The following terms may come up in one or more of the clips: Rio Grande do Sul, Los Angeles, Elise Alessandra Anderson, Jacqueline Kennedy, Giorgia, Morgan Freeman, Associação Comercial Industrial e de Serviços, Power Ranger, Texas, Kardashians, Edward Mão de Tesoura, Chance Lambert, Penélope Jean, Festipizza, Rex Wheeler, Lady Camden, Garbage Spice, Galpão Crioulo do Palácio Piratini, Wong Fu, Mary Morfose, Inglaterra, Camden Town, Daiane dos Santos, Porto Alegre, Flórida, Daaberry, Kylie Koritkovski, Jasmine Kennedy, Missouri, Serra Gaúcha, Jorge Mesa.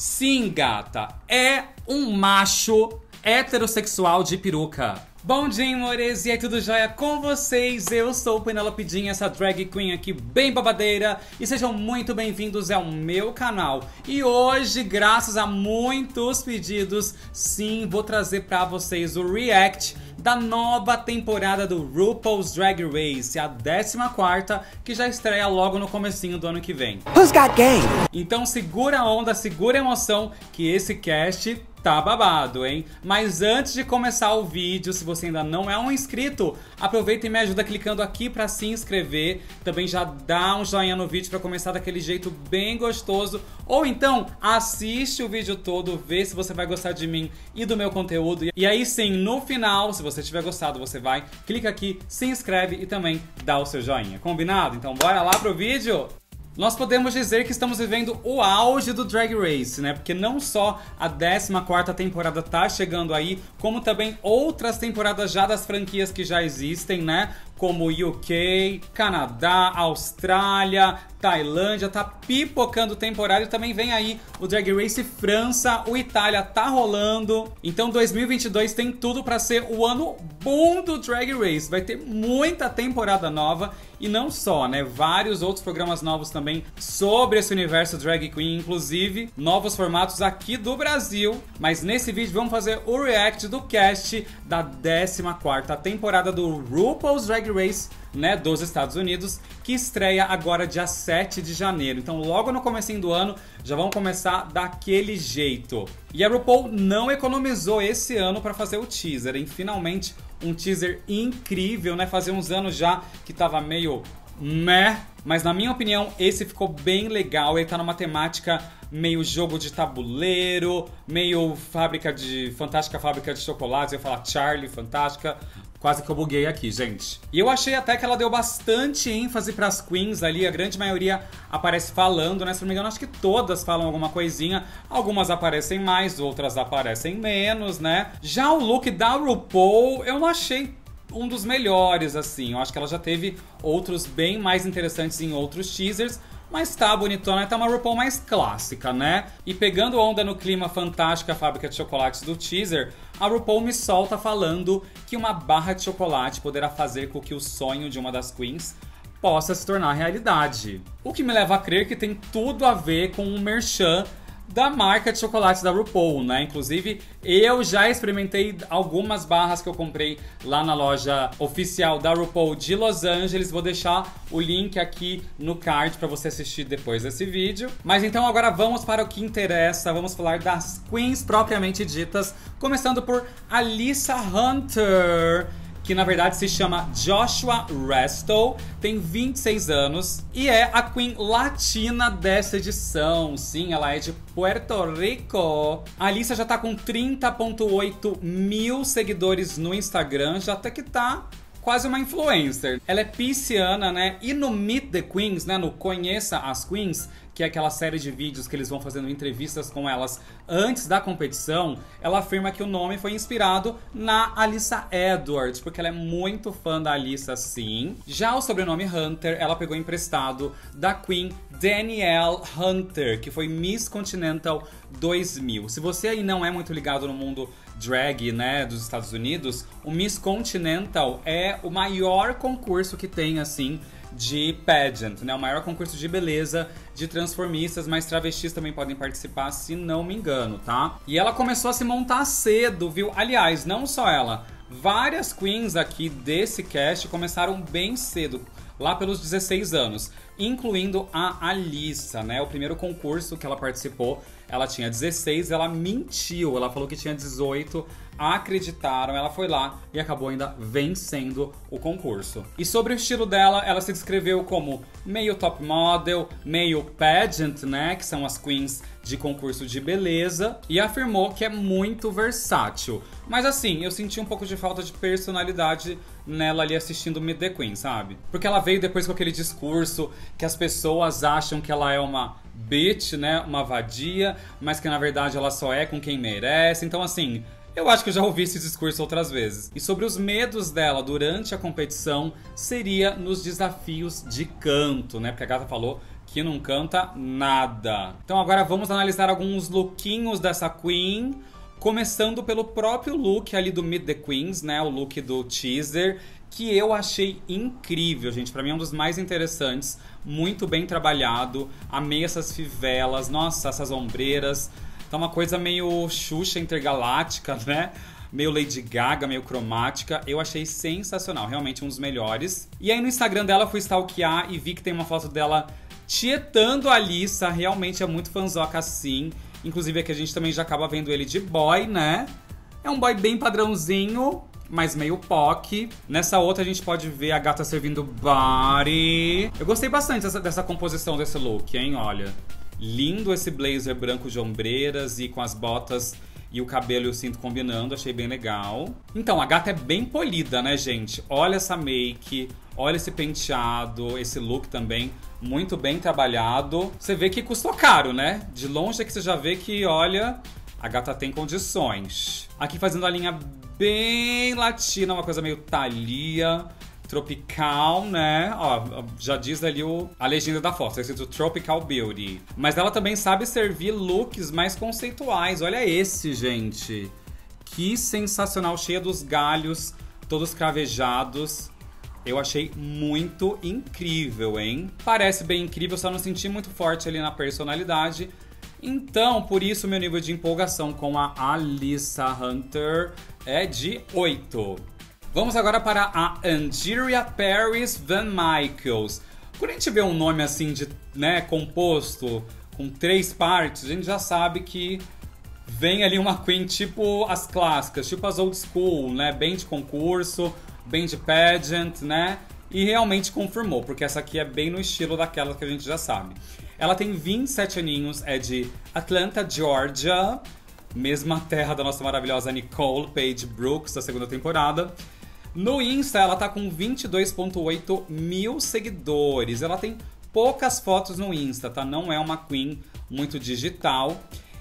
Sim, gata, é um macho heterossexual de peruca. Bom dia, amores, e aí, tudo jóia com vocês? Eu sou Penélope Jean, essa drag queen aqui bem babadeira, e sejam muito bem-vindos ao meu canal. E hoje, graças a muitos pedidos, sim, vou trazer pra vocês o react da nova temporada do RuPaul's Drag Race, a 14ª, que já estreia logo no comecinho do ano que vem. Who's got game? Então segura a onda, segura a emoção, que esse cast tá babado, hein? Mas antes de começar o vídeo, se você ainda não é um inscrito, aproveita e me ajuda clicando aqui pra se inscrever. Também já dá um joinha no vídeo pra começar daquele jeito bem gostoso. Ou então, assiste o vídeo todo, vê se você vai gostar de mim e do meu conteúdo. E aí sim, no final, se você tiver gostado, você vai, clica aqui, se inscreve e também dá o seu joinha. Combinado? Então bora lá pro vídeo! Nós podemos dizer que estamos vivendo o auge do Drag Race, né? Porque não só a 14ª temporada tá chegando aí, como também outras temporadas já das franquias que já existem, né? Como UK, Canadá, Austrália, Tailândia, tá pipocando temporada, e também vem aí o Drag Race França, o Itália tá rolando. Então 2022 tem tudo pra ser o ano bom do Drag Race, vai ter muita temporada nova e não só, né? Vários outros programas novos também sobre esse universo drag queen, inclusive novos formatos aqui do Brasil. Mas nesse vídeo vamos fazer o react do cast da 14ª temporada do RuPaul's Drag Race, né, dos Estados Unidos, que estreia agora dia 7 de janeiro. Então logo no comecinho do ano já vão começar daquele jeito. E a RuPaul não economizou esse ano para fazer o teaser, hein? Finalmente um teaser incrível, né? Fazia uns anos já que tava meio meh, mas na minha opinião esse ficou bem legal. Ele tá numa temática meio jogo de tabuleiro, meio fábrica de... fantástica fábrica de chocolates. Eu ia falar Charlie, fantástica... Quase que eu buguei aqui, gente. E eu achei até que ela deu bastante ênfase pras queens ali. A grande maioria aparece falando, né? Se não me engano, acho que todas falam alguma coisinha. Algumas aparecem mais, outras aparecem menos, né? Já o look da RuPaul, eu não achei um dos melhores, assim. Eu acho que ela já teve outros bem mais interessantes em outros teasers. Mas tá bonitona, tá uma RuPaul mais clássica, né? E pegando onda no clima fantástica fábrica de chocolates do teaser, a RuPaul me solta falando que uma barra de chocolate poderá fazer com que o sonho de uma das queens possa se tornar realidade. O que me leva a crer que tem tudo a ver com um merchan da marca de chocolate da RuPaul, né? Inclusive, eu já experimentei algumas barras que eu comprei lá na loja oficial da RuPaul de Los Angeles. Vou deixar o link aqui no card pra você assistir depois desse vídeo. Mas então agora vamos para o que interessa. Vamos falar das queens propriamente ditas, começando por Alyssa Hunter, que na verdade se chama Joshua Resto, tem 26 anos e é a queen latina dessa edição. Sim, ela é de Puerto Rico. A Alyssa já tá com 30.8 mil seguidores no Instagram, já até que tá quase uma influencer. Ela é pisciana, né? E no Meet the Queens, né, no Conheça as Queens, que é aquela série de vídeos que eles vão fazendo entrevistas com elas antes da competição, ela afirma que o nome foi inspirado na Alyssa Edwards, porque ela é muito fã da Alyssa, sim. Já o sobrenome Hunter, ela pegou emprestado da Queen Danielle Hunter, que foi Miss Continental 2000. Se você aí não é muito ligado no mundo drag, né, dos Estados Unidos, o Miss Continental é o maior concurso que tem, assim, de pageant, né? O maior concurso de beleza de transformistas, mas travestis também podem participar, se não me engano, tá? E ela começou a se montar cedo, viu? Aliás, não só ela, várias queens aqui desse cast começaram bem cedo, lá pelos 16 anos, incluindo a Alyssa, né? O primeiro concurso que ela participou, ela tinha 16, ela mentiu, ela falou que tinha 18, acreditaram, ela foi lá e acabou ainda vencendo o concurso. E sobre o estilo dela, ela se descreveu como meio top model, meio pageant, né? Que são as queens de concurso de beleza, e afirmou que é muito versátil. Mas assim, eu senti um pouco de falta de personalidade nela ali assistindo Meet the Queen, sabe? Porque ela veio depois com aquele discurso que as pessoas acham que ela é uma bitch, né? Uma vadia, mas que na verdade ela só é com quem merece. Então assim, eu acho que eu já ouvi esse discurso outras vezes. E sobre os medos dela durante a competição, seria nos desafios de canto, né? Porque a gata falou que não canta nada. Então agora vamos analisar alguns lookinhos dessa Queen, começando pelo próprio look ali do Meet the Queens, né? O look do teaser, que eu achei incrível, gente. Pra mim é um dos mais interessantes, muito bem trabalhado. Amei essas fivelas, nossa, essas ombreiras. Tá uma coisa meio Xuxa intergaláctica, né? Meio Lady Gaga, meio cromática. Eu achei sensacional, realmente um dos melhores. E aí no Instagram dela fui stalkear e vi que tem uma foto dela tietando a Alyssa. Realmente é muito fanzoca, assim. Inclusive aqui a gente também já acaba vendo ele de boy, né? É um boy bem padrãozinho, mas meio POC. Nessa outra a gente pode ver a gata servindo body. Eu gostei bastante dessa composição desse look, hein? Olha, lindo esse blazer branco de ombreiras e com as botas e o cabelo e o cinto combinando, achei bem legal. Então, a gata é bem polida, né, gente? Olha essa make, olha esse penteado, esse look também, muito bem trabalhado. Você vê que custou caro, né? De longe é que você já vê que, olha, a gata tem condições. Aqui fazendo a linha bem latina, uma coisa meio Thalia, tropical, né? Ó, já diz ali a legenda da foto, é escrito Tropical Beauty. Mas ela também sabe servir looks mais conceituais. Olha esse, gente. Que sensacional, cheia dos galhos, todos cravejados. Eu achei muito incrível, hein? Parece bem incrível, só não senti muito forte ali na personalidade. Então, por isso, meu nível de empolgação com a Alyssa Hunter é de 8. Vamos agora para a Angeria Paris Van Michaels. Quando a gente vê um nome assim de, né, composto com três partes, a gente já sabe que vem ali uma Queen tipo as clássicas, tipo as old school, né? Bem de concurso, bem de pageant, né? E realmente confirmou, porque essa aqui é bem no estilo daquela que a gente já sabe. Ela tem 27 aninhos, é de Atlanta, Georgia, mesma terra da nossa maravilhosa Nicole Page Brooks, da segunda temporada. No Insta, ela tá com 22.8 mil seguidores. Ela tem poucas fotos no Insta, tá? Não é uma queen muito digital.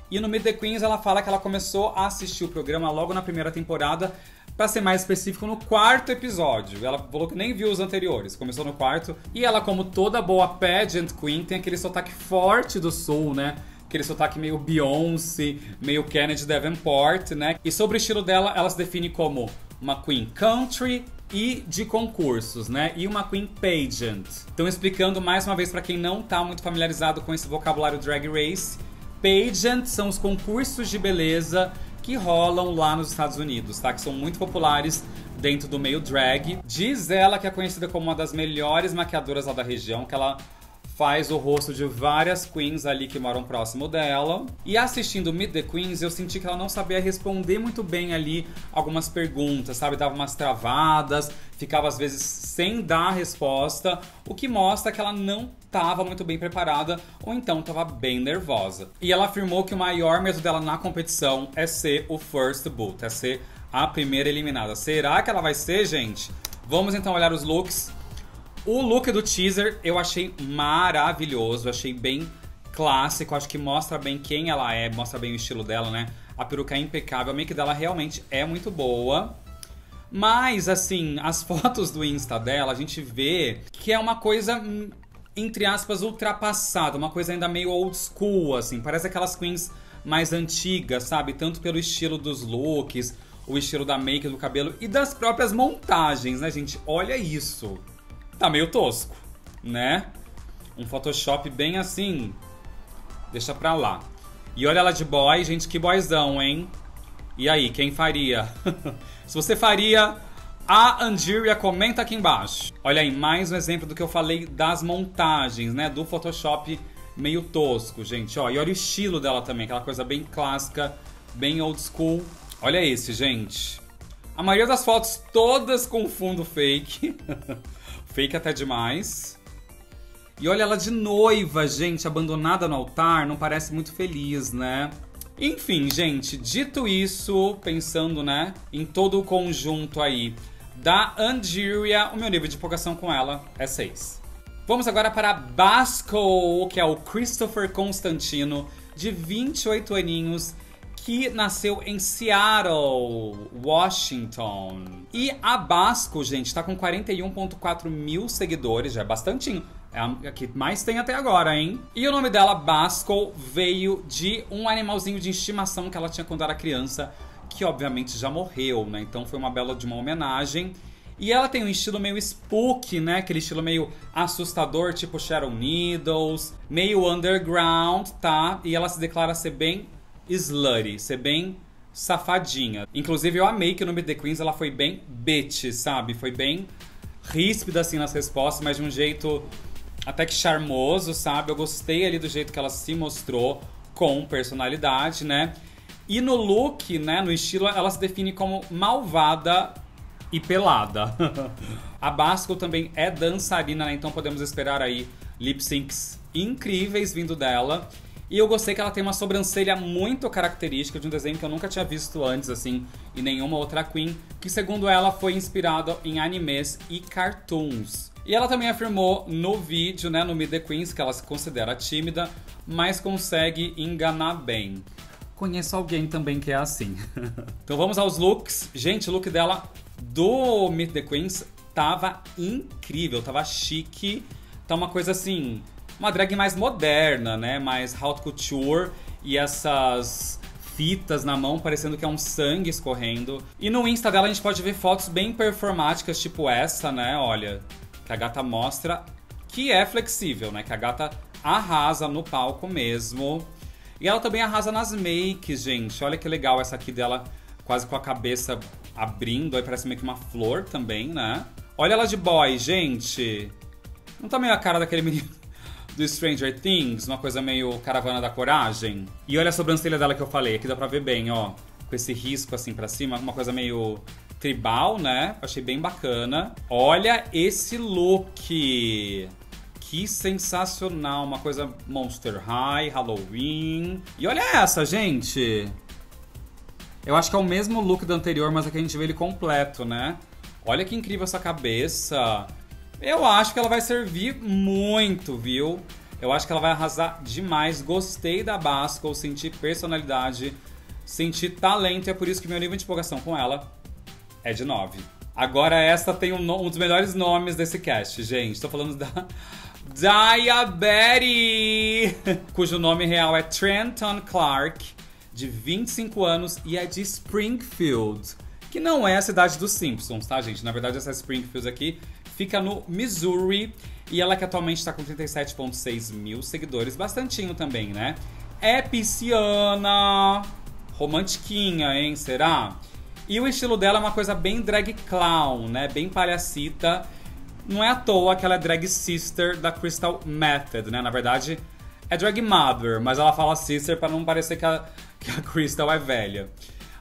E no Meet the Queens, ela fala que ela começou a assistir o programa logo na primeira temporada, pra ser mais específico, no quarto episódio. Ela falou que nem viu os anteriores, começou no quarto. E ela, como toda boa pageant queen, tem aquele sotaque forte do sul, né? Aquele sotaque meio Beyoncé, meio Kennedy Davenport, né? E sobre o estilo dela, ela se define como uma queen country e de concursos, né? E uma queen pageant. Então, explicando mais uma vez para quem não tá muito familiarizado com esse vocabulário Drag Race, pageant são os concursos de beleza que rolam lá nos Estados Unidos, tá? Que são muito populares dentro do meio drag. Diz ela que é conhecida como uma das melhores maquiadoras lá da região, que ela faz o rosto de várias queens ali que moram próximo dela. E assistindo Meet the Queens, eu senti que ela não sabia responder muito bem ali algumas perguntas, sabe? Dava umas travadas, ficava às vezes sem dar a resposta, o que mostra que ela não estava muito bem preparada ou então estava bem nervosa. E ela afirmou que o maior medo dela na competição é ser o first boot, é ser a primeira eliminada. Será que ela vai ser, gente? Vamos então olhar os looks. O look do teaser eu achei maravilhoso, achei bem clássico, acho que mostra bem quem ela é, mostra bem o estilo dela, né? A peruca é impecável, a make dela realmente é muito boa. Mas, assim, as fotos do Insta dela, a gente vê que é uma coisa, entre aspas, ultrapassada, uma coisa ainda meio old school, assim. Parece aquelas queens mais antigas, sabe? Tanto pelo estilo dos looks, o estilo da make, do cabelo e das próprias montagens, né, gente? Olha isso! Tá meio tosco, né? Um Photoshop bem assim, deixa pra lá. E olha ela de boy, gente, que boyzão, hein? E aí, quem faria? Se você faria, a Angeria, comenta aqui embaixo. Olha aí, mais um exemplo do que eu falei das montagens, né? Do Photoshop meio tosco, gente. Ó, e olha o estilo dela também, aquela coisa bem clássica, bem old school. Olha esse, gente. A maioria das fotos todas com fundo fake. Fake até demais. E olha ela de noiva, gente, abandonada no altar, não parece muito feliz, né? Enfim, gente, dito isso, pensando, né, em todo o conjunto aí da Angeria, o meu nível de empolgação com ela é 6. Vamos agora para Bosco, que é o Christopher Constantino, de 28 aninhos, que nasceu em Seattle, Washington. E a Bosco, gente, tá com 41.4 mil seguidores, já é bastantinho. É a que mais tem até agora, hein? E o nome dela, Bosco, veio de um animalzinho de estimação que ela tinha quando era criança, que obviamente já morreu, né? Então foi uma bela de uma homenagem. E ela tem um estilo meio spooky, né? Aquele estilo meio assustador, tipo Sharon Needles, meio underground, tá? E ela se declara ser bem slutty, ser bem safadinha. Inclusive, eu amei que no Meet the Queens ela foi bem bitch, sabe? Foi bem ríspida, assim, nas respostas, mas de um jeito até que charmoso, sabe? Eu gostei ali do jeito que ela se mostrou com personalidade, né? E no look, né, no estilo, ela se define como malvada e pelada. A Bosco também é dançarina, né? Então podemos esperar aí lip syncs incríveis vindo dela. E eu gostei que ela tem uma sobrancelha muito característica, de um desenho que eu nunca tinha visto antes, assim, em nenhuma outra queen, que segundo ela foi inspirada em animes e cartoons. E ela também afirmou no vídeo, né, no Meet the Queens, que ela se considera tímida, mas consegue enganar bem. Conheço alguém também que é assim. Então vamos aos looks. Gente, o look dela do Meet the Queens tava incrível, tava chique, tá uma coisa assim, uma drag mais moderna, né, mais haute couture, e essas fitas na mão parecendo que é um sangue escorrendo. E no Insta dela a gente pode ver fotos bem performáticas, tipo essa, né, olha, que a gata mostra que é flexível, né, que a gata arrasa no palco mesmo. E ela também arrasa nas makes, gente. Olha que legal essa aqui dela, quase com a cabeça abrindo. Aí parece meio que uma flor também, né? Olha ela de boy, gente. Não tá meio a cara daquele menino do Stranger Things? Uma coisa meio Caravana da Coragem? E olha a sobrancelha dela que eu falei. Aqui dá pra ver bem, ó. Com esse risco assim pra cima. Uma coisa meio tribal, né? Achei bem bacana. Olha esse look! Que sensacional, uma coisa Monster High, Halloween. E olha essa, gente! Eu acho que é o mesmo look do anterior, mas aqui a gente vê ele completo, né? Olha que incrível essa cabeça. Eu acho que ela vai servir muito, viu? Eu acho que ela vai arrasar demais. Gostei da Bosco, senti personalidade, senti talento. E é por isso que meu nível de empolgação com ela é de 9. Agora essa tem um dos melhores nomes desse cast, gente. Tô falando da Daya Betes, cujo nome real é Trenton Clark, de 25 anos, e é de Springfield, que não é a cidade dos Simpsons, tá, gente? Na verdade, essa Springfield aqui fica no Missouri, e ela que atualmente tá com 37,6 mil seguidores, bastantinho também, né? É pisciana, romantiquinha, hein? Será? E o estilo dela é uma coisa bem drag clown, né? Bem palhacita. Não é à toa que ela é drag sister da Crystal Methyd, né? Na verdade, é drag mother, mas ela fala sister pra não parecer que a Crystal é velha.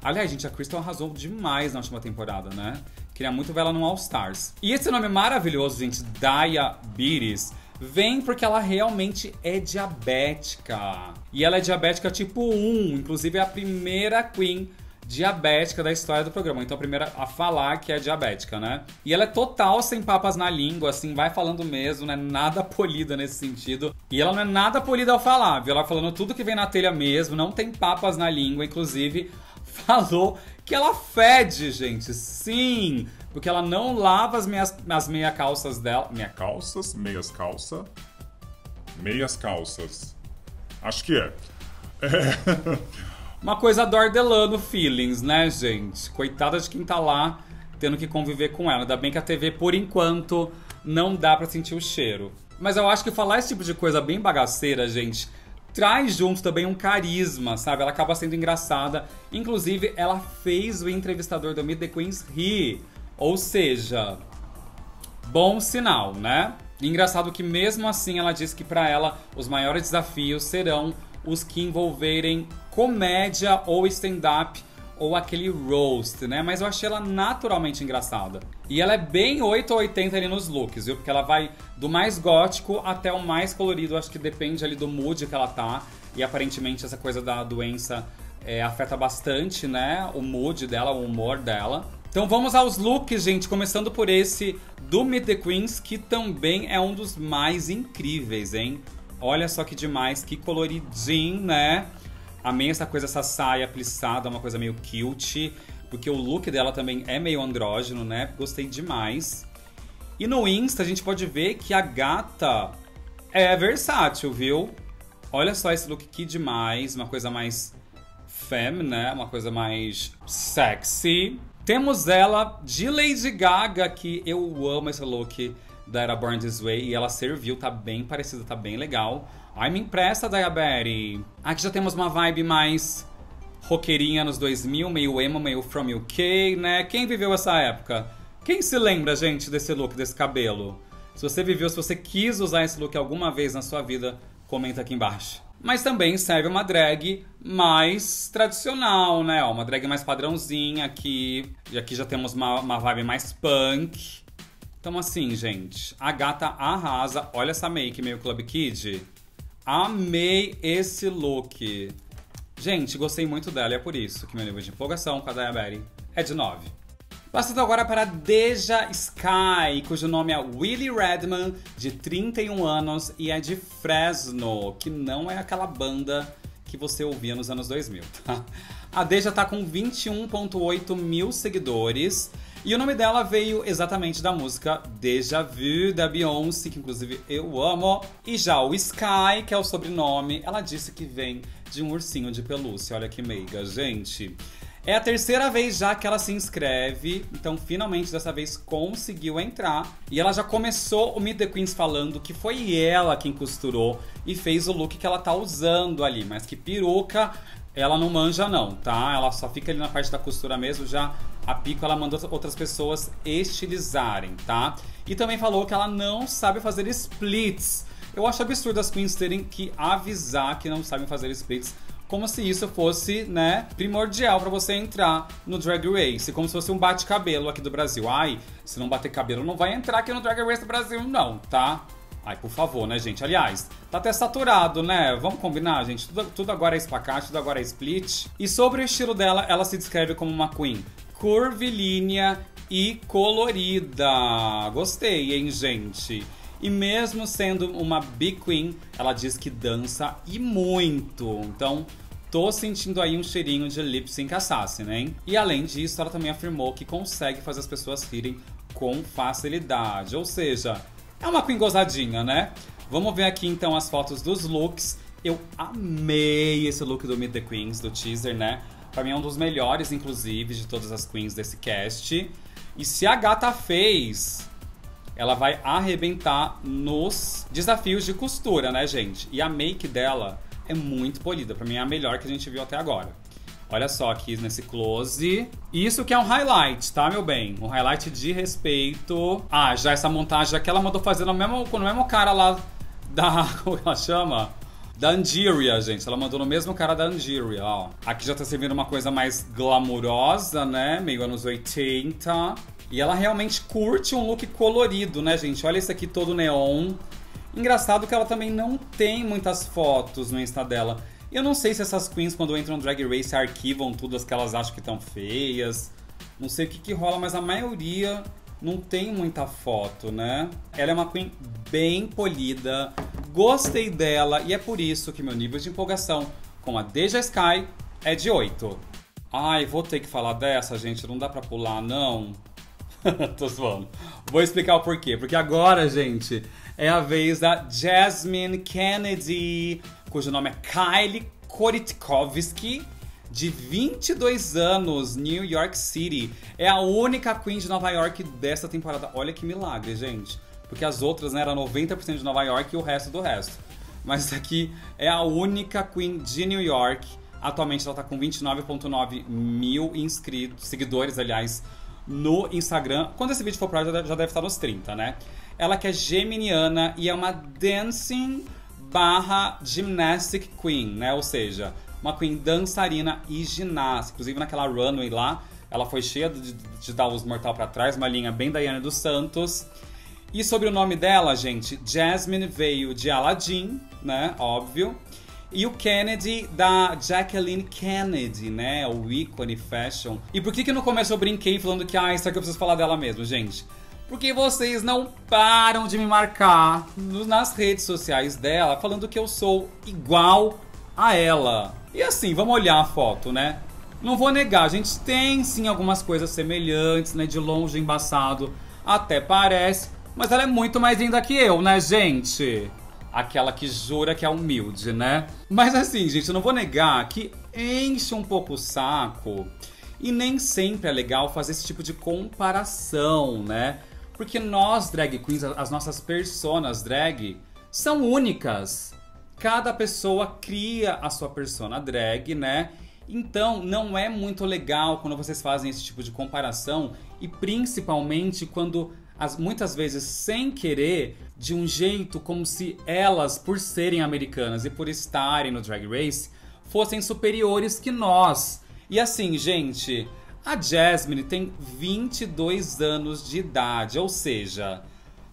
Aliás, gente, a Crystal arrasou demais na última temporada, né? Queria muito ver ela no All Stars. E esse nome maravilhoso, gente, Daya Betes, vem porque ela realmente é diabética. E ela é diabética tipo 1, inclusive é a primeira queen diabética da história do programa. Então a primeira a falar que é diabética, né? E ela é total sem papas na língua, assim, vai falando mesmo, não é nada polida nesse sentido. E ela não é nada polida ao falar, viu? Ela falando tudo que vem na telha mesmo, não tem papas na língua. Inclusive, falou que ela fede, gente. Sim! Porque ela não lava as meia calças dela. Meia calças? Meias calça? Meias calças. Acho que é. É... Uma coisa Dordelano feelings, né, gente? Coitada de quem tá lá tendo que conviver com ela. Ainda bem que a TV, por enquanto, não dá pra sentir o cheiro. Mas eu acho que falar esse tipo de coisa bem bagaceira, gente, traz junto também um carisma, sabe? Ela acaba sendo engraçada. Inclusive, ela fez o entrevistador do Meet the Queens rir. Ou seja, bom sinal, né? E engraçado que mesmo assim ela disse que pra ela os maiores desafios serão os que envolverem comédia ou stand-up ou aquele roast, né? Mas eu achei ela naturalmente engraçada. E ela é bem 8 ou 80 ali nos looks, viu? Porque ela vai do mais gótico até o mais colorido. Acho que depende ali do mood que ela tá. E aparentemente essa coisa da doença afeta bastante, né? O mood dela, o humor dela. Então vamos aos looks, gente. Começando por esse do Meet the Queens, que também é um dos mais incríveis, hein? Olha só que demais, que coloridinho, né? Amei essa coisa, essa saia plissada, uma coisa meio cute. Porque o look dela também é meio andrógeno, né? Gostei demais. E no Insta a gente pode ver que a gata É versátil, viu? Olha só esse look, que demais. Uma coisa mais femme, né? Uma coisa mais sexy. Temos ela de Lady Gaga, que eu amo esse look da Era Born This Way. E ela serviu, tá bem parecida, tá bem legal. Ai, me empresta, Daaberry. Aqui já temos uma vibe mais roqueirinha nos 2000, meio emo, meio from UK, né? Quem viveu essa época? Quem se lembra, gente, desse look, desse cabelo? Se você viveu, se você quis usar esse look alguma vez na sua vida, comenta aqui embaixo. Mas também serve uma drag mais tradicional, né? Uma drag mais padrãozinha aqui. E aqui já temos uma vibe mais punk. Então assim, gente, a gata arrasa. Olha essa make, meio Club Kid. Amei esse look. Gente, gostei muito dela e é por isso que meu nível de empolgação com a Daaberry é de 9. Passando agora para DeJa Skye, cujo nome é Willie Redman, de 31 anos, e é de Fresno, que não é aquela banda que você ouvia nos anos 2000, tá? A DeJa tá com 21.8 mil seguidores, e o nome dela veio exatamente da música Déjà Vu, da Beyoncé, que inclusive eu amo. E já o Skye, que é o sobrenome, ela disse que vem de um ursinho de pelúcia. Olha que meiga, gente! É a terceira vez já que ela se inscreve, então finalmente dessa vez conseguiu entrar. E ela já começou o Meet the Queens falando que foi ela quem costurou e fez o look que ela tá usando ali. Mas que peruca ela não manja não, tá? Ela só fica ali na parte da costura mesmo, já a Pico ela mandou outras pessoas estilizarem, tá? E também falou que ela não sabe fazer splits. Eu acho absurdo as queens terem que avisar que não sabem fazer splits. Como se isso fosse, né, primordial pra você entrar no Drag Race. Como se fosse um bate-cabelo aqui do Brasil. Ai, se não bater cabelo, não vai entrar aqui no Drag Race do Brasil, não, tá? Ai, por favor, né, gente? Aliás, tá até saturado, né? Vamos combinar, gente? Tudo agora é espacate, tudo agora é split. E sobre o estilo dela, ela se descreve como uma queen curvilínea e colorida. Gostei, hein, gente? E mesmo sendo uma big queen, ela diz que dança e muito. Então, tô sentindo aí um cheirinho de lip sync assassin, hein? E além disso, ela também afirmou que consegue fazer as pessoas rirem com facilidade. Ou seja, é uma queen gozadinha, né? Vamos ver aqui então as fotos dos looks. Eu amei esse look do Meet the Queens, do teaser, né? Pra mim é um dos melhores, inclusive, de todas as queens desse cast. E se a gata fez... ela vai arrebentar nos desafios de costura, né, gente? E a make dela é muito polida. Pra mim é a melhor que a gente viu até agora. Olha só aqui nesse close. Isso que é um highlight, tá, meu bem? Um highlight de respeito. Ah, já essa montagem aqui ela mandou fazer no mesmo cara lá da... como ela chama? Da Angeria, gente. Ela mandou no mesmo cara da Angeria, ó. Aqui já tá servindo uma coisa mais glamurosa, né? Meio anos 80. E ela realmente curte um look colorido, né, gente? Olha esse aqui todo neon. Engraçado que ela também não tem muitas fotos no Insta dela. Eu não sei se essas queens, quando entram no Drag Race, arquivam tudo as que elas acham que estão feias. Não sei o que rola, mas a maioria não tem muita foto, né? Ela é uma queen bem polida. Gostei dela e é por isso que meu nível de empolgação com a DeJa Skye é de 8. Ai, vou ter que falar dessa, gente. Não dá pra pular, não. Tô zoando. Vou explicar o porquê. Porque agora, gente, é a vez da Jasmine Kennedy, cujo nome é Kylie Koritkovski, de 22 anos, New York City. É a única queen de Nova York dessa temporada. Olha que milagre, gente. Porque as outras, né, eram 90% de Nova York e o resto do resto. Mas aqui é a única queen de New York. Atualmente ela tá com 29.9 mil inscritos, seguidores, aliás, no Instagram. Quando esse vídeo for pro ar, já deve estar nos 30, né? Ela que é geminiana e é uma dancing barra gymnastic queen, né? Ou seja, uma queen dançarina e ginástica. Inclusive naquela runway lá, ela foi cheia de dar os mortal pra trás, uma linha bem Daiane dos Santos. E sobre o nome dela, gente, Jasmine veio de Aladdin, né? Óbvio. E o Kennedy da Jacqueline Kennedy, né? O ícone fashion. E por que no começo eu brinquei falando que, ah, isso aqui eu preciso falar dela mesmo, gente? Porque vocês não param de me marcar nas redes sociais dela, falando que eu sou igual a ela. E assim, vamos olhar a foto, né? Não vou negar, a gente tem sim algumas coisas semelhantes, né? De longe, embaçado, até parece. Mas ela é muito mais linda que eu, né, gente? aquela que jura que é humilde, né? Mas assim, gente, eu não vou negar que enche um pouco o saco e nem sempre é legal fazer esse tipo de comparação, né? Porque nós, drag queens, as nossas personas drag, são únicas. Cada pessoa cria a sua persona drag, né? Então, não é muito legal quando vocês fazem esse tipo de comparação e principalmente quando, muitas vezes, sem querer, de um jeito como se elas, por serem americanas e por estarem no Drag Race, fossem superiores que nós. E assim, gente, a Jasmine tem 22 anos de idade, ou seja,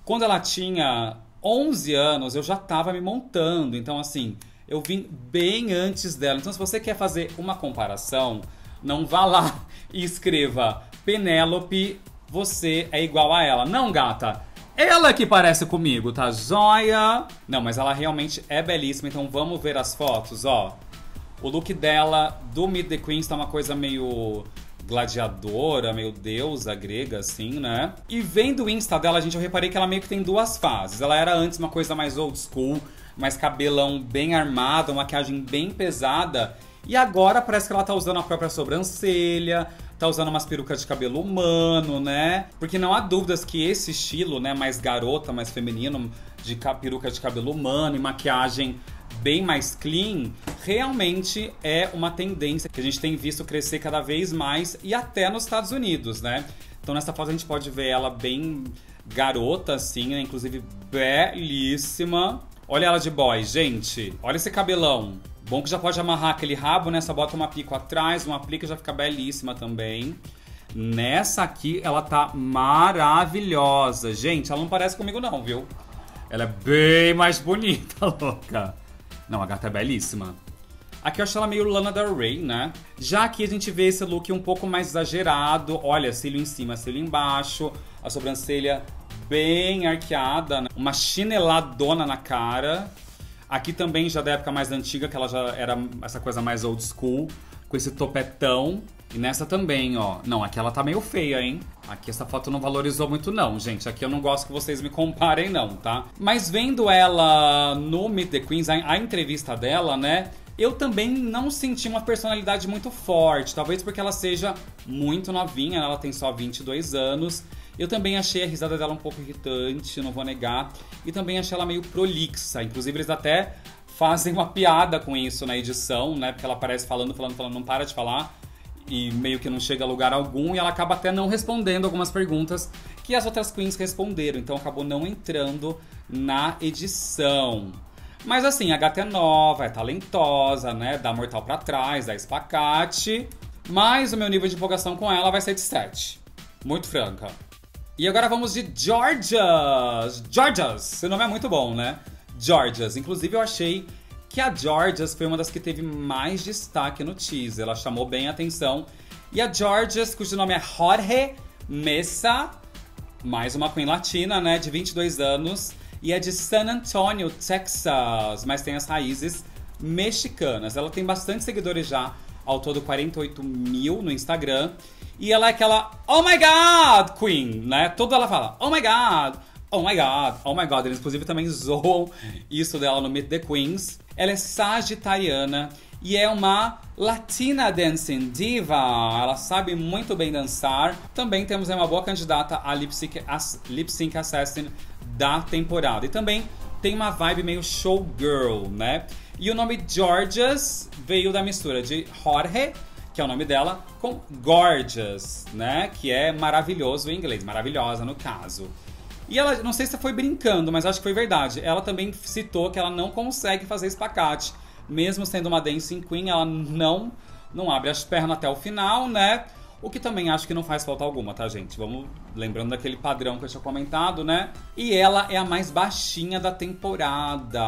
quando ela tinha 11 anos, eu já tava me montando, então assim, eu vim bem antes dela. Então, se você quer fazer uma comparação, não vá lá e escreva Penélope, você é igual a ela. Não, gata. Ela que parece comigo, tá joia? Não, mas ela realmente é belíssima. Então, vamos ver as fotos, ó. O look dela do Meet the Queens tá uma coisa meio gladiadora, meio deusa grega, assim, né? E vendo o Insta dela, gente, eu reparei que ela meio que tem duas fases. Ela era antes uma coisa mais old school, mais cabelão bem armado, uma maquiagem bem pesada. E agora parece que ela tá usando a própria sobrancelha, tá usando umas perucas de cabelo humano, né? Porque não há dúvidas que esse estilo, né, mais garota, mais feminino, de peruca de cabelo humano e maquiagem bem mais clean, realmente é uma tendência que a gente tem visto crescer cada vez mais e até nos Estados Unidos, né? Então nessa foto a gente pode ver ela bem garota, assim, né? Inclusive belíssima. Olha ela de boy, gente. Olha esse cabelão. Bom que já pode amarrar aquele rabo, né? Só bota uma pico atrás, uma aplica, já fica belíssima também. Nessa aqui, ela tá maravilhosa. Gente, ela não parece comigo não, viu? Ela é bem mais bonita, louca. Não, a gata é belíssima. Aqui eu acho ela meio Lana Del Rey, né? Já aqui a gente vê esse look um pouco mais exagerado. Olha, cílio em cima, cílio embaixo. A sobrancelha bem arqueada, né? Uma chineladona na cara. Aqui também já da época mais antiga, que ela já era essa coisa mais old school, com esse topetão. E nessa também, ó. Não, aqui ela tá meio feia, hein? Aqui essa foto não valorizou muito não, gente. Aqui eu não gosto que vocês me comparem não, tá? Mas vendo ela no Meet the Queens, a entrevista dela, né? Eu também não senti uma personalidade muito forte. Talvez porque ela seja muito novinha, ela tem só 22 anos. Eu também achei a risada dela um pouco irritante, não vou negar. E também achei ela meio prolixa. Inclusive, eles até fazem uma piada com isso na edição, né? Porque ela aparece falando, não para de falar. E meio que não chega a lugar algum. E ela acaba até não respondendo algumas perguntas que as outras queens responderam. Então, acabou não entrando na edição. Mas assim, a gata é nova, é talentosa, né? Dá mortal pra trás, dá espacate. Mas o meu nível de empolgação com ela vai ser de 7. Muito franca. E agora vamos de Giorgias! Giorgias! Seu nome é muito bom, né? Giorgias. Inclusive, eu achei que a Giorgias foi uma das que teve mais destaque no teaser. Ela chamou bem a atenção. E a Giorgias, cujo nome é Jorge Mesa, mais uma queen latina, né? De 22 anos. E é de San Antonio, Texas. Mas tem as raízes mexicanas. Ela tem bastante seguidores já. Ao todo, 48 mil no Instagram. E ela é aquela oh my god queen, né? Toda ela fala oh my god, oh my god, oh my god. Eles inclusive também zoam isso dela no Meet the Queens. Ela é sagitariana e é uma latina dancing diva. Ela sabe muito bem dançar. Também temos aí uma boa candidata a Lip Sync Assassin da temporada. E também tem uma vibe meio showgirl, né? E o nome Giorgias veio da mistura de Jorge, que é o nome dela, com Gorgeous, né? Que é maravilhoso em inglês, maravilhosa no caso. E ela, não sei se foi brincando, mas acho que foi verdade. Ela também citou que ela não consegue fazer espacate. Mesmo sendo uma dancing queen, ela não abre as pernas até o final, né? O que também acho que não faz falta alguma, tá, gente? Vamos lembrando daquele padrão que eu tinha comentado, né? E ela é a mais baixinha da temporada,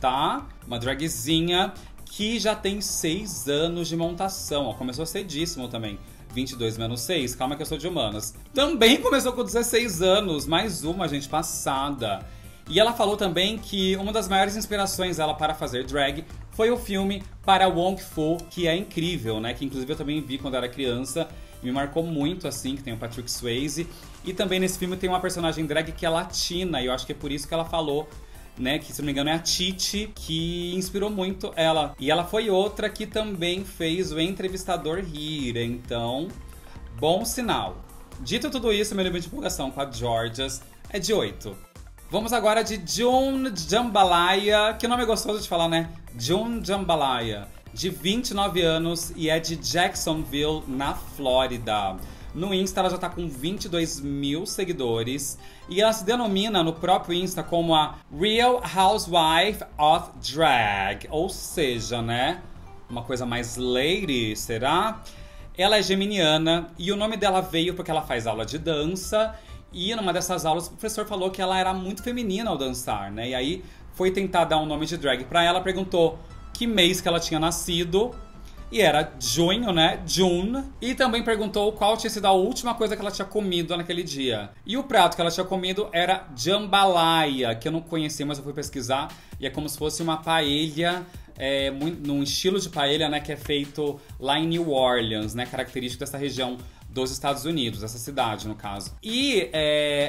tá? Uma dragzinha que já tem 6 anos de montação. Ó, começou cedíssimo também. 22 menos 6, calma que eu sou de humanas. Também começou com 16 anos, mais uma, gente, passada. E ela falou também que uma das maiores inspirações dela para fazer drag foi o filme Para Wong Fu, que é incrível, né? Que inclusive eu também vi quando era criança. Me marcou muito, assim, que tem o Patrick Swayze. E também nesse filme tem uma personagem drag que é latina. E eu acho que é por isso que ela falou né? Que, se não me engano, é a Titi, que inspirou muito ela. E ela foi outra que também fez o entrevistador rir. Então, bom sinal. Dito tudo isso, meu nível de divulgação com a Giorgia é de 8. Vamos agora de June Jambalaya, que nome é gostoso de falar, né? June Jambalaya, de 29 anos e é de Jacksonville, na Flórida. No Insta ela já tá com 22 mil seguidores e ela se denomina no próprio Insta como a Real Housewife of Drag, ou seja, né, uma coisa mais lady, será? Ela é geminiana e o nome dela veio porque ela faz aula de dança e numa dessas aulas o professor falou que ela era muito feminina ao dançar, né? E aí foi tentar dar um nome de drag pra ela, perguntou que mês que ela tinha nascido. E era junho, né? June. E também perguntou qual tinha sido a última coisa que ela tinha comido naquele dia. E o prato que ela tinha comido era jambalaya, que eu não conhecia, mas eu fui pesquisar. E é como se fosse uma paella, num estilo de paella, né? Que é feito lá em New Orleans, né? Característico dessa região dos Estados Unidos, essa cidade, no caso. E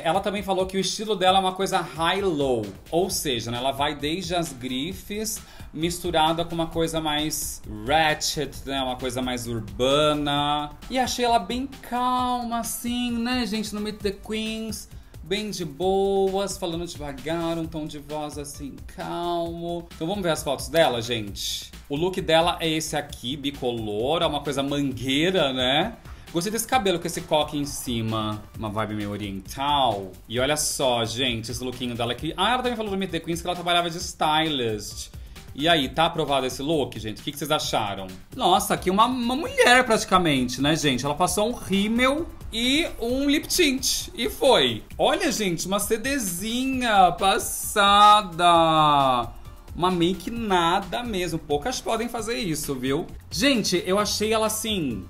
ela também falou que o estilo dela é uma coisa high-low, ou seja, né, ela vai desde as grifes misturada com uma coisa mais ratchet, né, uma coisa mais urbana. E achei ela bem calma, assim, né, gente, no Meet the Queens, bem de boas, falando devagar, um tom de voz assim, calmo. Então vamos ver as fotos dela, gente. O look dela é esse aqui, bicolor, é uma coisa mangueira, né? Gostei desse cabelo com esse coque em cima, uma vibe meio oriental. E olha só, gente, esse lookinho dela aqui. Ah, ela também falou do Meet the Queens que ela trabalhava de stylist. E aí, tá aprovado esse look, gente? O que vocês acharam? Nossa, aqui uma mulher praticamente, né, gente? Ela passou um rímel e um lip tint. E foi. Olha, gente, uma CDzinha passada. Uma make nada mesmo. Poucas podem fazer isso, viu? Gente, eu achei ela assim...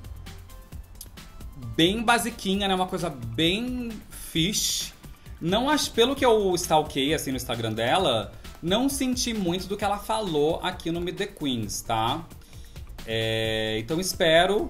bem basiquinha, né? Uma coisa bem fish. Não acho, pelo que eu stalkei assim no Instagram dela, não senti muito do que ela falou aqui no Meet the Queens, tá? Então espero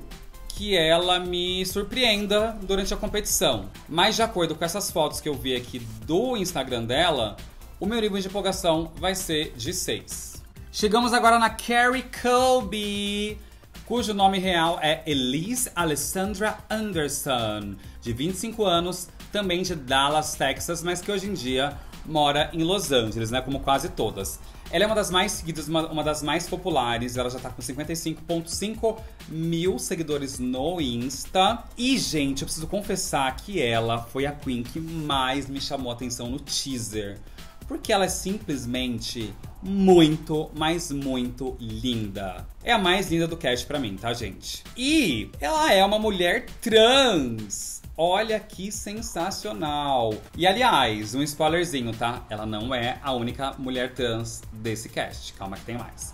que ela me surpreenda durante a competição. Mas de acordo com essas fotos que eu vi aqui do Instagram dela, o meu nível de empolgação vai ser de 6. Chegamos agora na Kerri Colby, cujo nome real é Elise Alessandra Anderson, de 25 anos, também de Dallas, Texas, mas que hoje em dia mora em Los Angeles, né, como quase todas. Ela é uma das mais seguidas, uma das mais populares, ela já tá com 55,5 mil seguidores no Insta. E, gente, eu preciso confessar que ela foi a queen que mais me chamou a atenção no teaser, porque ela é simplesmente muito, mas muito linda. É a mais linda do cast pra mim, tá, gente? E ela é uma mulher trans. Olha que sensacional. E, aliás, um spoilerzinho, tá? Ela não é a única mulher trans desse cast. Calma que tem mais.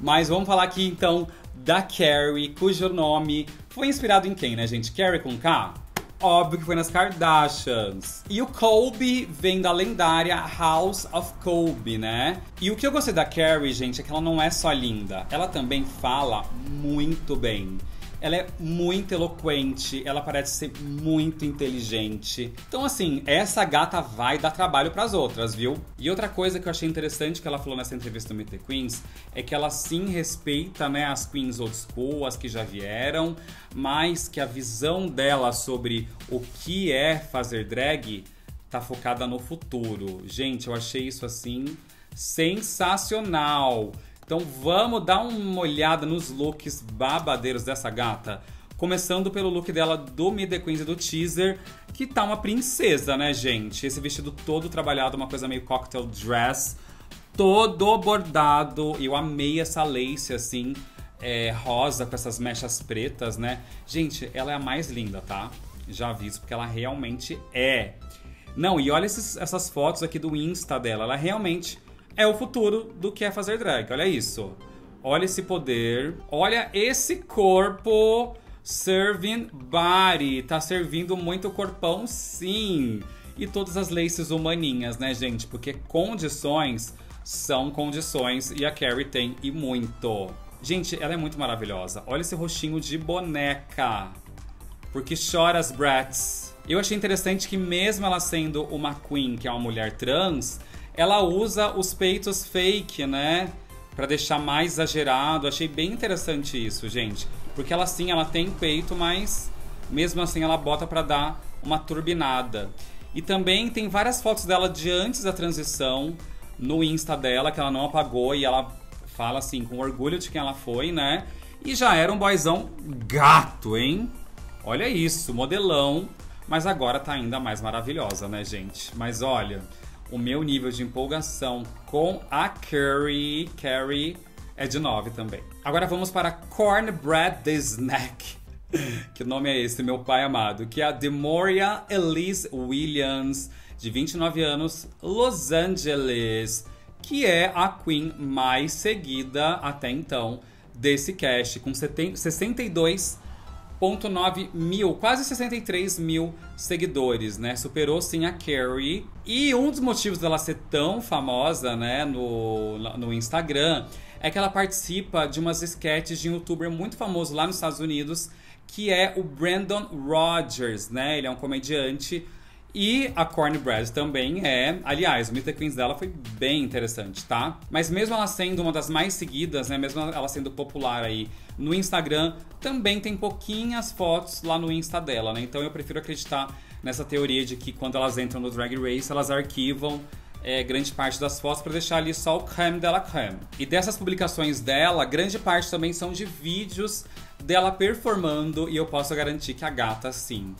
Mas vamos falar aqui, então, da Kerri, cujo nome foi inspirado em quem, né, gente? Kerri com K? Óbvio que foi nas Kardashians. E o Colby vem da lendária House of Colby, né? E o que eu gostei da Kerri, gente, é que ela não é só linda. Ela também fala muito bem. Ela é muito eloquente, ela parece ser muito inteligente. Então, assim, essa gata vai dar trabalho pras outras, viu? E outra coisa que eu achei interessante que ela falou nessa entrevista do Meet the Queens é que ela sim respeita, né, as queens old school, as que já vieram, mas que a visão dela sobre o que é fazer drag tá focada no futuro. Gente, eu achei isso, assim, sensacional! Então vamos dar uma olhada nos looks babadeiros dessa gata. Começando pelo look dela do Meet the Queens e do teaser, que tá uma princesa, né, gente? Esse vestido todo trabalhado, uma coisa meio cocktail dress, todo bordado. Eu amei essa lace, assim, rosa com essas mechas pretas, né? Gente, ela é a mais linda, tá? Já aviso, porque ela realmente é. Não, e olha essas fotos aqui do Insta dela, ela realmente... é o futuro do que é fazer drag, olha isso. Olha esse poder, olha esse corpo serving body. Tá servindo muito o corpão, sim. E todas as laces humaninhas, né, gente? Porque condições são condições e a Kerri tem e muito. Gente, ela é muito maravilhosa. Olha esse rostinho de boneca. Porque chora as brats. Eu achei interessante que mesmo ela sendo uma queen, que é uma mulher trans... Ela usa os peitos fake, né? Pra deixar mais exagerado. Achei bem interessante isso, gente. Porque ela sim, ela tem peito, mas mesmo assim ela bota pra dar uma turbinada. E também tem várias fotos dela de antes da transição no Insta dela, que ela não apagou. E ela fala assim, com orgulho de quem ela foi, né? E já era um boyzão gato, hein? Olha isso, modelão. Mas agora tá ainda mais maravilhosa, né, gente? Mas olha, o meu nível de empolgação com a Kerri é de 9 também. Agora vamos para Kornbread The Snack. Que nome é esse, meu pai amado? Que é a Demoria Elise Williams, de 29 anos, Los Angeles. Que é a queen mais seguida até então desse cast, com 62,9 mil, quase 63 mil seguidores, né? Superou sim a Kerri. E um dos motivos dela ser tão famosa, né, no Instagram, é que ela participa de umas sketches de um youtuber muito famoso lá nos Estados Unidos, que é o Brandon Rogers, né? Ele é um comediante. E a Kornbread também é. Aliás, o Meet the Queens dela foi bem interessante, tá? Mas mesmo ela sendo uma das mais seguidas, né? Mesmo ela sendo popular aí no Instagram, também tem pouquinhas fotos lá no Insta dela, né? Então eu prefiro acreditar nessa teoria de que quando elas entram no Drag Race, elas arquivam grande parte das fotos pra deixar ali só o creme dela creme. E dessas publicações dela, grande parte também são de vídeos dela performando. E eu posso garantir que a gata, sim,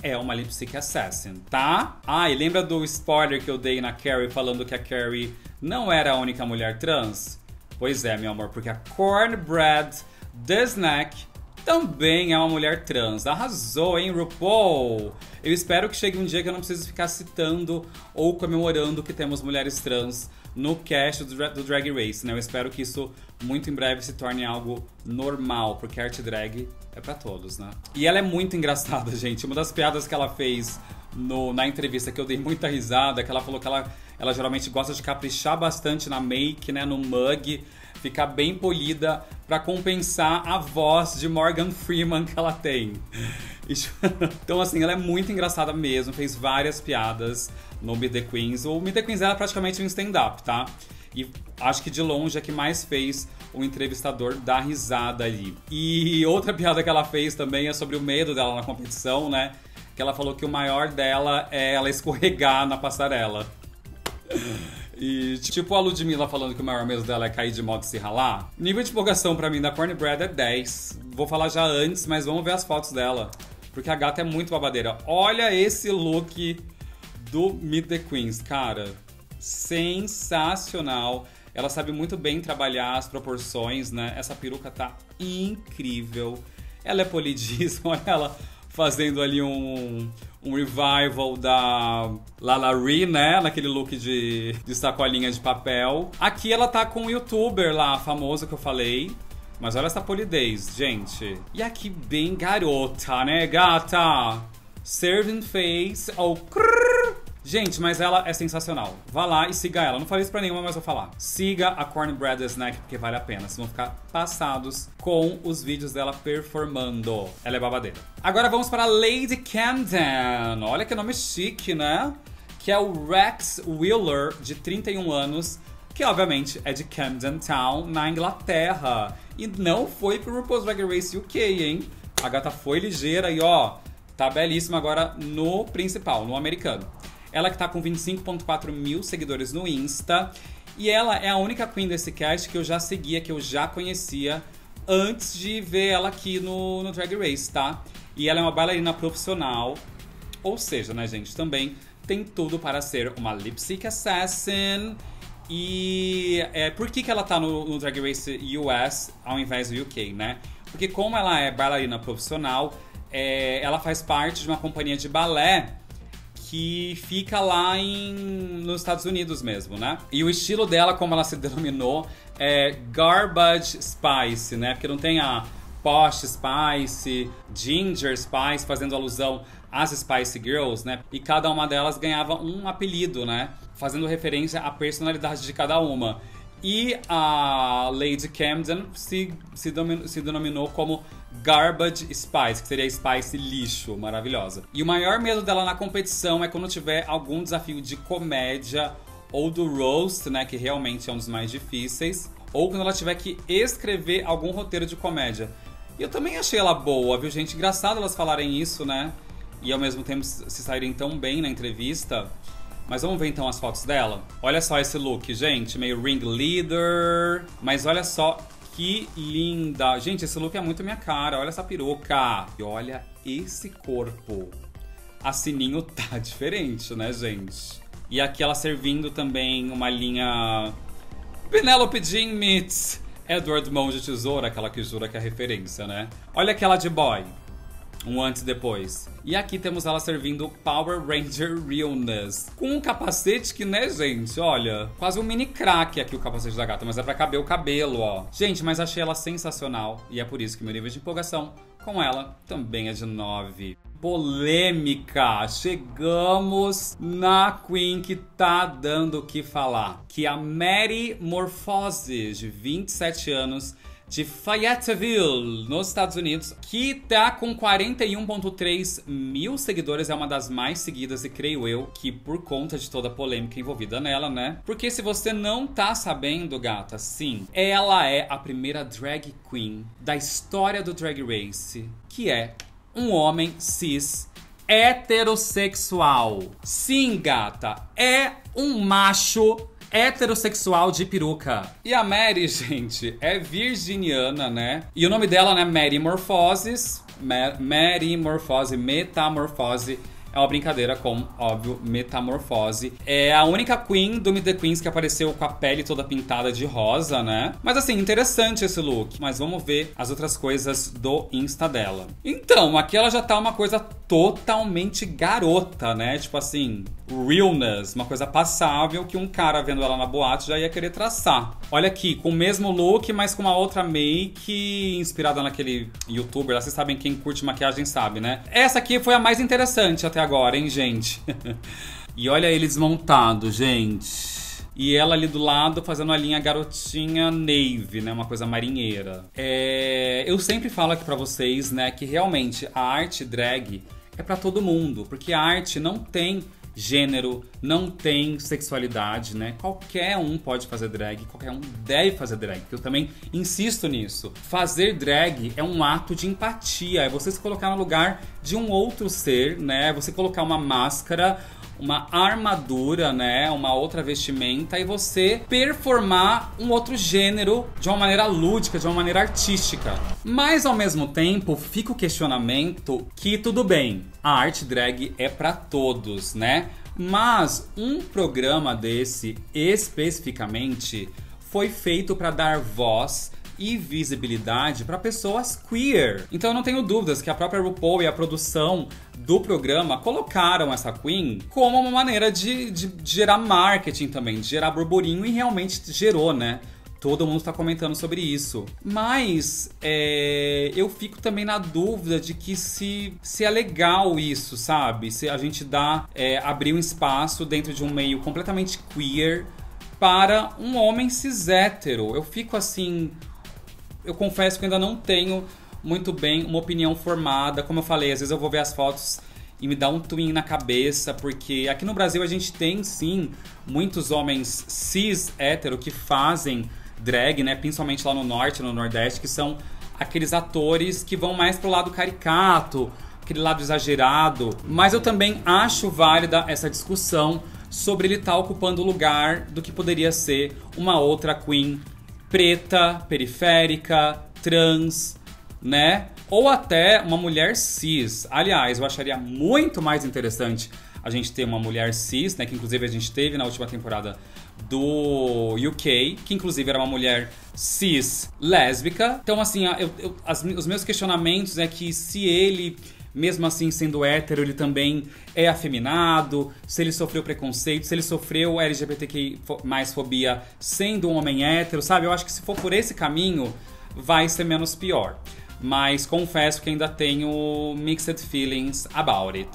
é uma lip sync assassin, tá? Ah, e lembra do spoiler que eu dei na Kerri falando que a Kerri não era a única mulher trans? Pois é, meu amor, porque a Kornbread The Snack também é uma mulher trans. Arrasou, hein, RuPaul? Eu espero que chegue um dia que eu não preciso ficar citando ou comemorando que temos mulheres trans no cast do Drag Race, né? Eu espero que isso muito em breve se torne algo normal, porque a arte drag é pra todos, né? E ela é muito engraçada, gente. Uma das piadas que ela fez na entrevista, que eu dei muita risada, é que ela falou que ela geralmente gosta de caprichar bastante na make, né? No mug, ficar bem polida pra compensar a voz de Morgan Freeman que ela tem. Então, assim, ela é muito engraçada mesmo. Fez várias piadas no Meet the Queens. O Meet the Queens era praticamente um stand-up, tá? E acho que de longe é que mais fez o entrevistador dar risada ali. E outra piada que ela fez também é sobre o medo dela na competição, né? Que ela falou que o maior dela é ela escorregar na passarela. E tipo a Ludmilla falando que o maior medo dela é cair de moto e se ralar. Nível de empolgação pra mim da Kornbread é 10. Vou falar já antes, mas vamos ver as fotos dela. Porque a gata é muito babadeira. Olha esse look do Meet the Queens, cara. Sensacional. Ela sabe muito bem trabalhar as proporções, né? Essa peruca tá incrível. Ela é polidíssima, olha ela fazendo ali um revival da Lala Ree, né? Naquele look de sacolinha de papel. Aqui ela tá com um youtuber lá, famoso, que eu falei. Mas olha essa polidez, gente. E aqui bem garota, né, gata? Serving face ou... Gente, mas ela é sensacional. Vá lá e siga ela. Não falei isso pra nenhuma, mas vou falar. Siga a Kornbread The Snack, porque vale a pena. Vocês vão ficar passados com os vídeos dela performando. Ela é babadeira. Agora vamos para Lady Camden. Olha que nome chique, né? Que é o Rex Wheeler, de 31 anos. Que, obviamente, é de Camden Town, na Inglaterra. E não foi pro RuPaul's Drag Race UK, hein? A gata foi ligeira e, ó, tá belíssima agora no principal, no americano. Ela que tá com 25,4 mil seguidores no Insta. E ela é a única queen desse cast que eu já seguia, que eu já conhecia antes de ver ela aqui no Drag Race, tá? E ela é uma bailarina profissional. Ou seja, né, gente? Também tem tudo para ser uma lip sync assassin. E por que ela tá no Drag Race US ao invés do UK, né? Porque como ela é bailarina profissional, ela faz parte de uma companhia de balé que fica lá nos Estados Unidos mesmo, né? E o estilo dela, como ela se denominou, é Garbage Spice, né? Porque não tem a Posh Spice, Ginger Spice, fazendo alusão às Spice Girls, né? E cada uma delas ganhava um apelido, né? Fazendo referência à personalidade de cada uma. E a Lady Camden se denominou como Garbage Spice, que seria Spice lixo, maravilhosa. E o maior medo dela na competição é quando tiver algum desafio de comédia ou do roast, né, que realmente é um dos mais difíceis, ou quando ela tiver que escrever algum roteiro de comédia. E eu também achei ela boa, viu, gente? Engraçado elas falarem isso, né? E ao mesmo tempo se saírem tão bem na entrevista. Mas vamos ver então as fotos dela. Olha só esse look, gente, meio ringleader. Mas olha só que linda. Gente, esse look é muito minha cara. Olha essa peruca. E olha esse corpo. A Sininho tá diferente, né, gente? E aqui ela servindo também uma linha... Penélope Jean meets Edward Mão de Tesoura, aquela que jura que é referência, né? Olha aquela de boy. Um antes e depois. E aqui temos ela servindo Power Ranger Realness. Com um capacete que, né, gente? Olha, quase um mini crack aqui o capacete da gata. Mas é pra caber o cabelo, ó. Gente, mas achei ela sensacional. E é por isso que meu nível de empolgação com ela também é de 9. Polêmica. Chegamos na Queen que tá dando o que falar. Que a Mary Morfose, de 27 anos... de Fayetteville, nos Estados Unidos, que tá com 41,3 mil seguidores, é uma das mais seguidas, e creio eu que por conta de toda a polêmica envolvida nela, né? Porque se você não tá sabendo, gata, sim, ela é a primeira drag queen da história do Drag Race, que é um homem cis heterossexual. Sim, gata, é um macho heterossexual de peruca. E a Mary, gente, é virginiana, né? E o nome dela, né, Mary Morfoses. Mary Morfose, Metamorfose. É uma brincadeira com, óbvio, metamorfose. É a única queen do Meet the Queens que apareceu com a pele toda pintada de rosa, né? Mas assim, interessante esse look. Mas vamos ver as outras coisas do Insta dela. Então, aqui ela já tá uma coisa totalmente garota, né? Tipo assim, realness. Uma coisa passável que um cara vendo ela na boate já ia querer traçar. Olha aqui, com o mesmo look, mas com uma outra make inspirada naquele youtuber. Vocês sabem, quem curte maquiagem sabe, né? Essa aqui foi a mais interessante até agora, hein, gente? E olha ele desmontado, gente. E ela ali do lado fazendo a linha garotinha navy, né? Uma coisa marinheira. Eu sempre falo aqui pra vocês, né? Que realmente a arte drag é pra todo mundo. Porque a arte não tem gênero, não tem sexualidade, né? Qualquer um pode fazer drag, qualquer um deve fazer drag. Porque eu também insisto nisso. Fazer drag é um ato de empatia. É você se colocar no lugar de um outro ser, né? É você colocar uma máscara, uma armadura, né? Uma outra vestimenta e você performar um outro gênero de uma maneira lúdica, de uma maneira artística. Mas ao mesmo tempo fica o questionamento que tudo bem, a arte drag é pra todos, né? Mas um programa desse especificamente foi feito pra dar voz e visibilidade para pessoas queer. Então eu não tenho dúvidas que a própria RuPaul e a produção do programa colocaram essa queen como uma maneira de gerar marketing também, de gerar burburinho, e realmente gerou, né? Todo mundo está comentando sobre isso. Mas eu fico também na dúvida de que se é legal isso, sabe? Se a gente abrir um espaço dentro de um meio completamente queer para um homem cis hétero. Eu fico assim... Eu confesso que ainda não tenho muito bem uma opinião formada. Como eu falei, às vezes eu vou ver as fotos e me dá um twin na cabeça, porque aqui no Brasil a gente tem, sim, muitos homens cis hétero que fazem drag, né? Principalmente lá no norte, no nordeste, que são aqueles atores que vão mais pro lado caricato, aquele lado exagerado. Mas eu também acho válida essa discussão sobre ele estar ocupando o lugar do que poderia ser uma outra queen preta, periférica, trans, né? Ou até uma mulher cis. Aliás, eu acharia muito mais interessante a gente ter uma mulher cis, né? Que inclusive a gente teve na última temporada do UK, que inclusive era uma mulher cis lésbica. Então assim, os meus questionamentos é que se ele... Mesmo assim, sendo hétero, ele também é afeminado. Se ele sofreu preconceito, se ele sofreu LGBTQI+, fobia, sendo um homem hétero, sabe? Eu acho que se for por esse caminho, vai ser menos pior. Mas confesso que ainda tenho mixed feelings about it.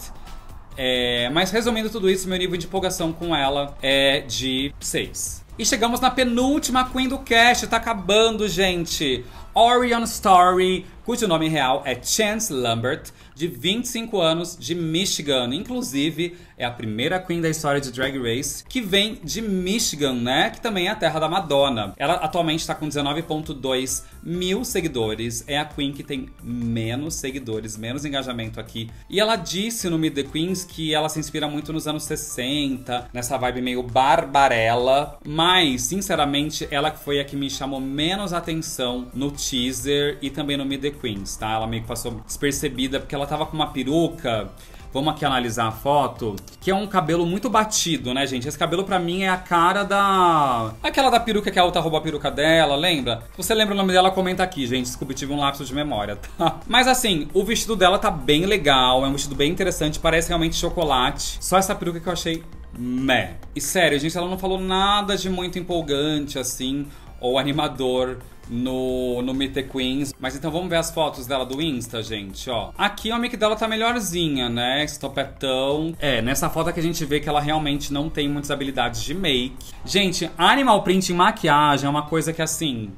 Mas resumindo tudo isso, meu nível de empolgação com ela é de 6. E chegamos na penúltima queen do cast. Tá acabando, gente. Orion Story, cujo nome real é Chance Lambert, de 25 anos, de Michigan. Inclusive, é a primeira queen da história de Drag Race que vem de Michigan, né? Que também é a terra da Madonna. Ela atualmente está com 19,2 mil seguidores. É a queen que tem menos seguidores, menos engajamento aqui. E ela disse no Meet the Queens que ela se inspira muito nos anos 60, nessa vibe meio Barbarella. Mas, sinceramente, ela foi a que me chamou menos atenção no teaser e também no Meet the Queens, tá? Ela meio que passou despercebida, porque ela tava com uma peruca. Vamos aqui analisar a foto, que é um cabelo muito batido, né, gente? Esse cabelo, pra mim, é a cara da... aquela da peruca que a outra roubou a peruca dela, lembra? Se você lembra o nome dela, comenta aqui, gente. Desculpe, tive um lapso de memória, tá? Mas, assim, o vestido dela tá bem legal, é um vestido bem interessante, parece realmente chocolate. Só essa peruca que eu achei meh. E, sério, gente, ela não falou nada de muito empolgante, assim, ou animador no Meet the Queens. Mas então vamos ver as fotos dela do Insta, gente, ó. Aqui a make dela tá melhorzinha, né? Esse topetão. É, nessa foto que a gente vê que ela realmente não tem muitas habilidades de make. Gente, animal print em maquiagem é uma coisa que, assim,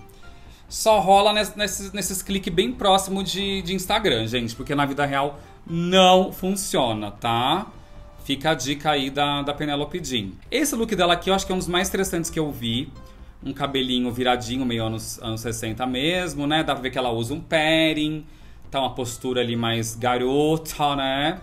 só rola nesses cliques bem próximo de Instagram, gente. Porque na vida real não funciona, tá? Fica a dica aí da Penélope Jean. Esse look dela aqui eu acho que é um dos mais interessantes que eu vi. Um cabelinho viradinho, meio anos 60 mesmo, né? Dá pra ver que ela usa um padding. Tá uma postura ali mais garota, né?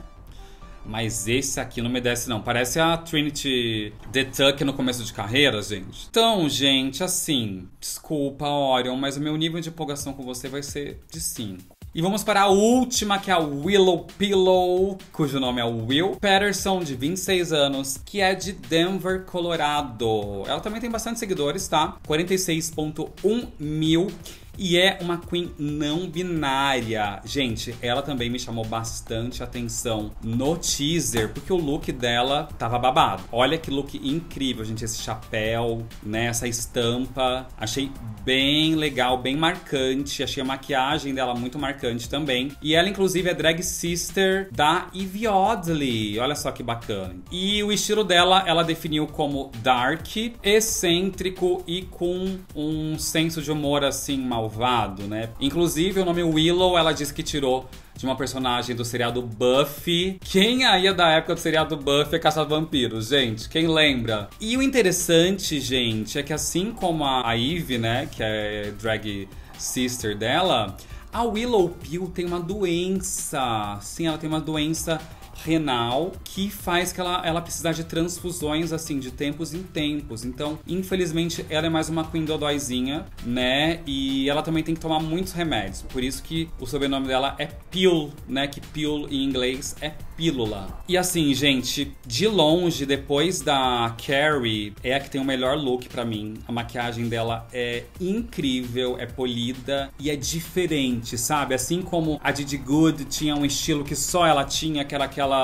Mas esse aqui não me desce, não. Parece a Trinity The Tuck no começo de carreira, gente. Então, gente, assim... desculpa, Orion, mas o meu nível de empolgação com você vai ser de 5. E vamos para a última, que é a Willow Pillow, cujo nome é Will Patterson, de 26 anos, que é de Denver, Colorado. Ela também tem bastante seguidores, tá? 46,1 mil. E é uma queen não binária. Gente, ela também me chamou bastante atenção no teaser, porque o look dela tava babado. Olha que look incrível, gente. Esse chapéu, né? Essa estampa. Achei bem legal, bem marcante. Achei a maquiagem dela muito marcante também. E ela, inclusive, é drag sister da Evie Oddly. Olha só que bacana. E o estilo dela, ela definiu como dark, excêntrico e com um senso de humor, assim, mal. Malvado, né? Inclusive, o nome Willow, ela disse que tirou de uma personagem do seriado Buffy. Quem aí é da época do seriado Buffy é caça-vampiros, gente? Quem lembra? E o interessante, gente, é que assim como a Ivy, né, que é drag sister dela, a Willow Pill tem uma doença. Sim, ela tem uma doença renal que faz que ela precisar de transfusões, assim, de tempos em tempos. Então, infelizmente, ela é mais uma queen dodóizinha, né? E ela também tem que tomar muitos remédios. Por isso que o sobrenome dela é Pill, né? Que Pill em inglês é pílula. E assim, gente, de longe, depois da Kerri, é a que tem o melhor look pra mim. A maquiagem dela é incrível, é polida e é diferente, sabe? Assim como a Didi Good tinha um estilo que só ela tinha, que era aquela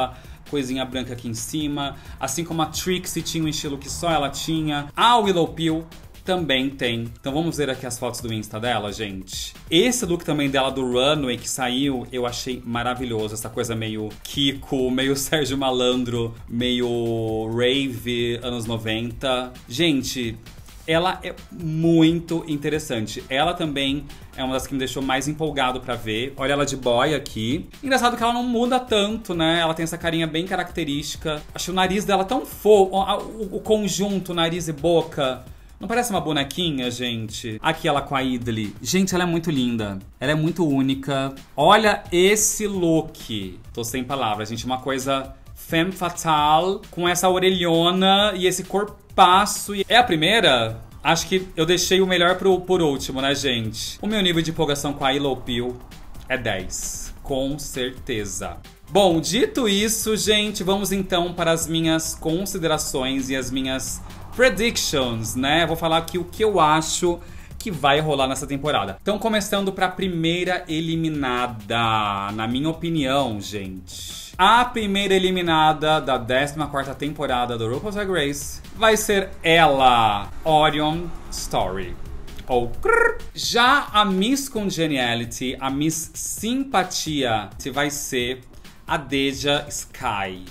coisinha branca aqui em cima, assim como a Trixie tinha um estilo que só ela tinha, a Willow Pill também tem. Então vamos ver aqui as fotos do Insta dela, gente. Esse look também dela do Runway que saiu, eu achei maravilhoso. Essa coisa meio Kiko, meio Sérgio Malandro, meio rave, anos 90. Gente, ela é muito interessante. Ela também é uma das que me deixou mais empolgado pra ver. Olha ela de boy aqui. Engraçado que ela não muda tanto, né? Ela tem essa carinha bem característica. Achei o nariz dela tão fofo. O conjunto, nariz e boca. Não parece uma bonequinha, gente? Aqui ela com a Idly. Gente, ela é muito linda. Ela é muito única. Olha esse look. Tô sem palavras, gente. Uma coisa femme fatale. Com essa orelhona e esse corpo. Passo e é a primeira? Acho que eu deixei o melhor por último, né, gente? O meu nível de empolgação com a Willow Pill é 10, com certeza. Bom, dito isso, gente, vamos então para as minhas considerações e as minhas predictions, né? Vou falar aqui o que eu acho que vai rolar nessa temporada. Então, começando para a primeira eliminada, na minha opinião, gente. A primeira eliminada da 14ª temporada do RuPaul's Drag Race vai ser ela, Orion Story. Ou já a Miss Congeniality, a Miss Simpatia, vai ser a DeJa Skye.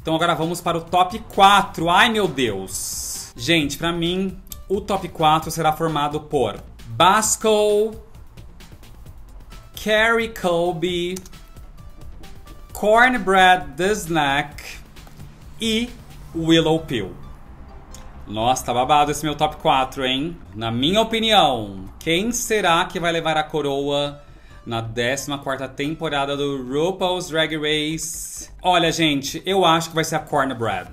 Então agora vamos para o top 4. Ai, meu Deus! Gente, pra mim, o top 4 será formado por Bosco, Kerri Colby, Kornbread The Snack e Willow Pill. Nossa, tá babado esse meu top 4, hein? Na minha opinião, quem será que vai levar a coroa na 14ª temporada do RuPaul's Drag Race? Olha, gente, eu acho que vai ser a Kornbread.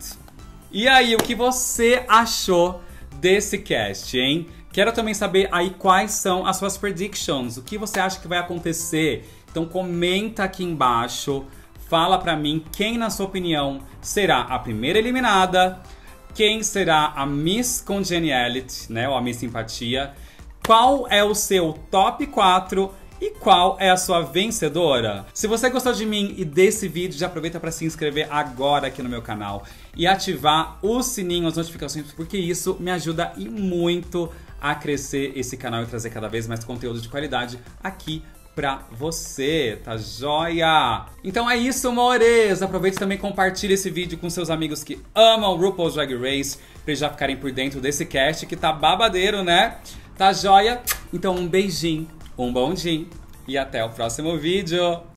E aí, o que você achou desse cast, hein? Quero também saber aí quais são as suas predictions, o que você acha que vai acontecer. Então comenta aqui embaixo, fala pra mim quem, na sua opinião, será a primeira eliminada, quem será a Miss Congeniality, né, ou a Miss Simpatia, qual é o seu top 4, e qual é a sua vencedora? Se você gostou de mim e desse vídeo, já aproveita para se inscrever agora aqui no meu canal e ativar o sininho, as notificações, porque isso me ajuda e muito a crescer esse canal e trazer cada vez mais conteúdo de qualidade aqui pra você, tá joia? Então é isso, amores! Aproveite também e compartilhe esse vídeo com seus amigos que amam RuPaul's Drag Race, pra eles já ficarem por dentro desse cast que tá babadeiro, né? Tá joia? Então um beijinho! Um bom dia e até o próximo vídeo.